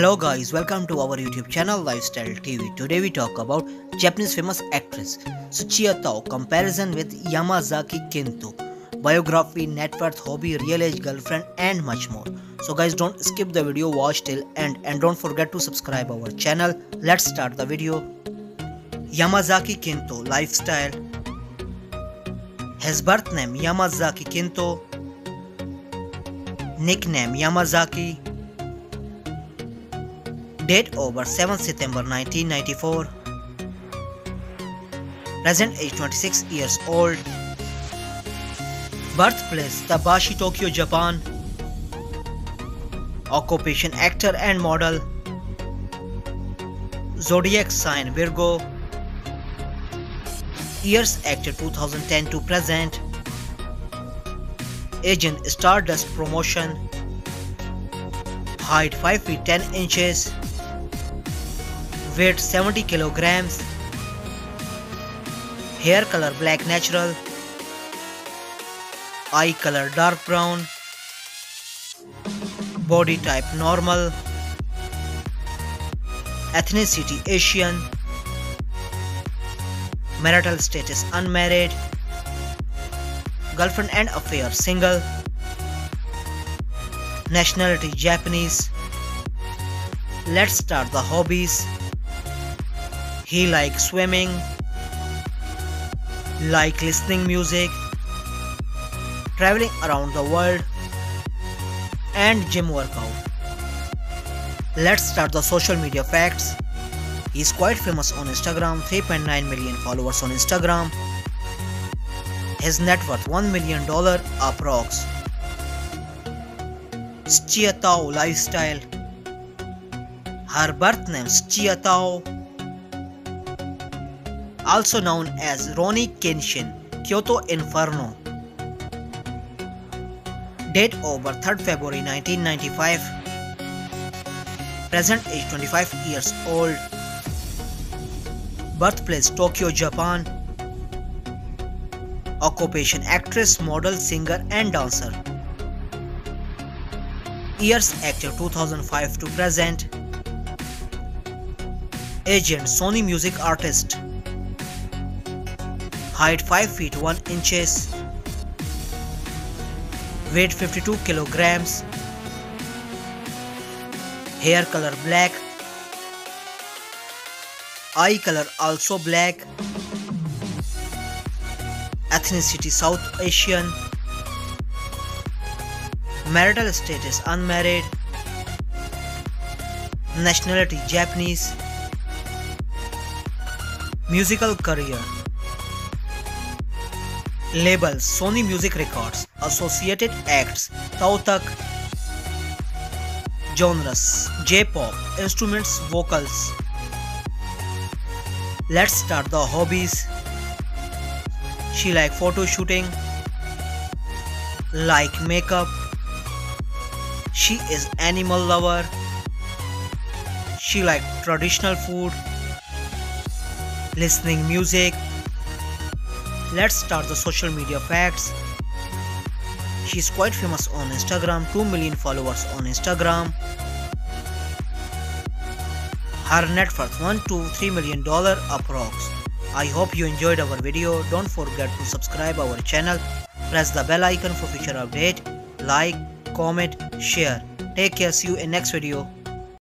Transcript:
Hello guys, welcome to our YouTube channel Lifestyle TV. Today we talk about Japanese famous actress Tsuchiya Tao, comparison with Yamazaki Kento, biography, net worth, hobby, real age girlfriend and much more. So guys, don't skip the video, watch till end and don't forget to subscribe our channel. Let's start the video. Yamazaki Kento lifestyle. His birth name Yamazaki Kento, nickname Yamazaki. Date over 7 September 1994. Present age 26 years old. Birthplace Takabashi, Tokyo, Japan. Occupation actor and model. Zodiac sign Virgo. Years active 2010 to present. Agent Stardust Promotion. Height 5 feet 10 inches. Weight 70 kilograms. Hair color black natural. Eye color dark brown. Body type normal. Ethnicity Asian. Marital status unmarried. Girlfriend and affair single. Nationality Japanese. Let's start the hobbies. He likes swimming, like listening music, traveling around the world, and gym workout. Let's start the social media facts. He is quite famous on Instagram, 3.9 million followers on Instagram. His net worth $1 million approx. Tsuchiya Tao lifestyle. Her birth name Tsuchiya Tao, also known as Roni Kenshin, Kyoto Inferno. Date over 3rd February 1995. Present age 25 years old. Birthplace Tokyo, Japan. Occupation actress, model, singer and dancer. Years active 2005 to present. Agent Sony Music artist. Height 5 feet 1 inches. Weight 52 kilograms. Hair color black. Eye color also black. Ethnicity South Asian. Marital status unmarried. Nationality Japanese. Musical career. Label Sony Music Records. Associated acts Tautak. Genres J-pop. Instruments, vocals. Let's start the hobbies. She like photo shooting, like makeup. She is animal lover. She like traditional food, listening music. Let's start the social media facts. She is quite famous on Instagram, 2 million followers on Instagram. Her net worth $1 to $3 million approx. I hope you enjoyed our video. Don't forget to subscribe our channel. Press the bell icon for future update. Like, comment, share. Take care. See you in next video.